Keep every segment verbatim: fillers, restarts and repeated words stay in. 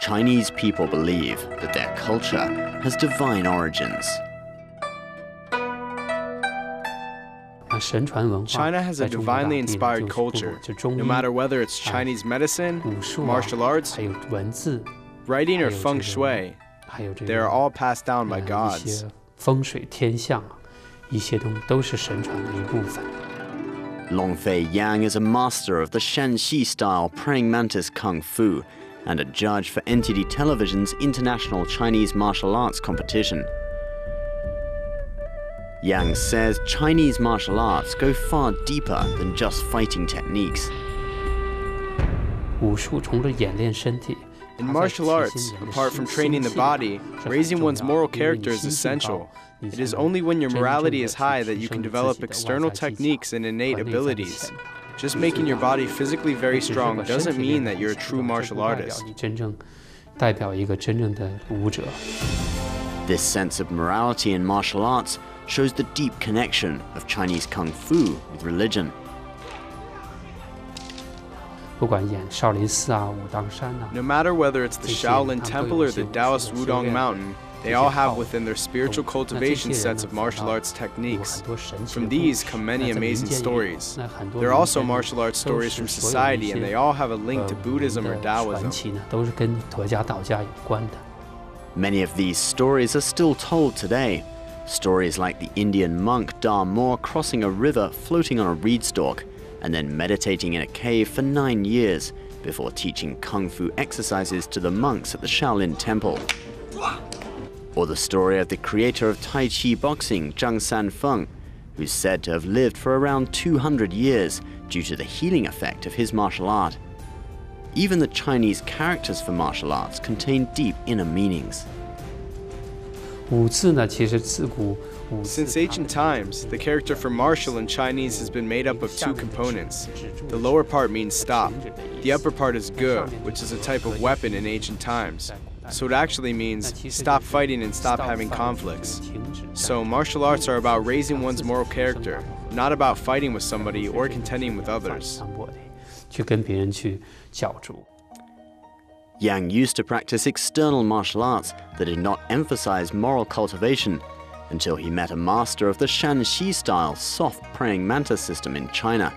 Chinese people believe that their culture has divine origins. China has a divinely inspired culture, no matter whether it's Chinese medicine, martial arts, writing or feng shui. They are all passed down by gods. Longfei Yang is a master of the Shanxi style Praying Mantis Kung Fu and a judge for N T D Television's International Chinese Martial Arts Competition. Yang says Chinese martial arts go far deeper than just fighting techniques. In martial arts, apart from training the body, raising one's moral character is essential. It is only when your morality is high that you can develop external techniques and innate abilities. Just making your body physically very strong doesn't mean that you're a true martial artist. This sense of morality in martial arts shows the deep connection of Chinese Kung Fu with religion. No matter whether it's the Shaolin Temple or the Taoist Wudang Mountain, they all have within their spiritual cultivation sets of martial arts techniques. From these come many amazing stories. There are also martial arts stories from society, and they all have a link to Buddhism or Taoism. Many of these stories are still told today. Stories like the Indian monk Da Mo crossing a river floating on a reed stalk and then meditating in a cave for nine years before teaching Kung Fu exercises to the monks at the Shaolin Temple. Or the story of the creator of Tai Chi boxing, Zhang Sanfeng, who's said to have lived for around two hundred years due to the healing effect of his martial art. Even the Chinese characters for martial arts contain deep inner meanings. Since ancient times, the character for martial in Chinese has been made up of two components. The lower part means stop. The upper part is ge, which is a type of weapon in ancient times. So it actually means stop fighting and stop having conflicts. So martial arts are about raising one's moral character, not about fighting with somebody or contending with others. Yang used to practice external martial arts that did not emphasize moral cultivation until he met a master of the Shanxi style soft praying mantis system in China.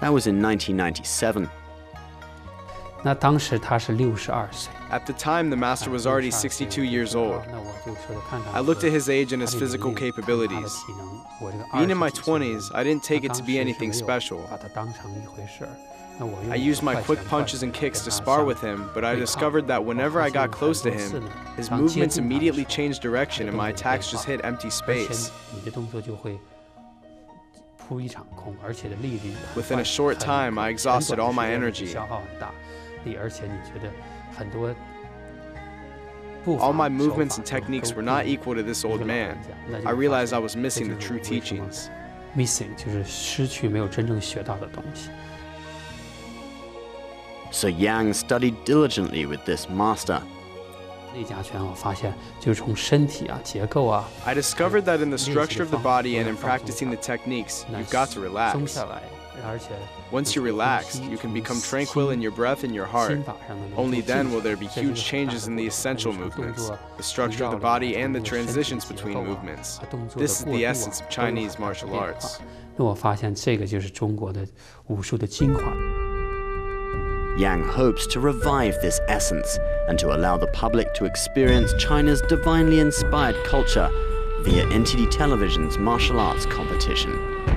That was in nineteen ninety-seven. At the time, the master was already sixty-two years old. I looked at his age and his physical capabilities. Being in my twenties, I didn't take it to be anything special. I used my quick punches and kicks to spar with him, but I discovered that whenever I got close to him, his movements immediately changed direction and my attacks just hit empty space. Within a short time, I exhausted all my energy. All my movements and techniques were not equal to this old man. I realized I was missing the true teachings. So Yang studied diligently with this master. I discovered that in the structure of the body and in practicing the techniques, you've got to relax. Once you're relaxed, you can become tranquil in your breath and your heart. Only then will there be huge changes in the essential movements, the structure of the body and the transitions between movements. This is the essence of Chinese martial arts. Yang hopes to revive this essence and to allow the public to experience China's divinely inspired culture via N T D Television's martial arts competition.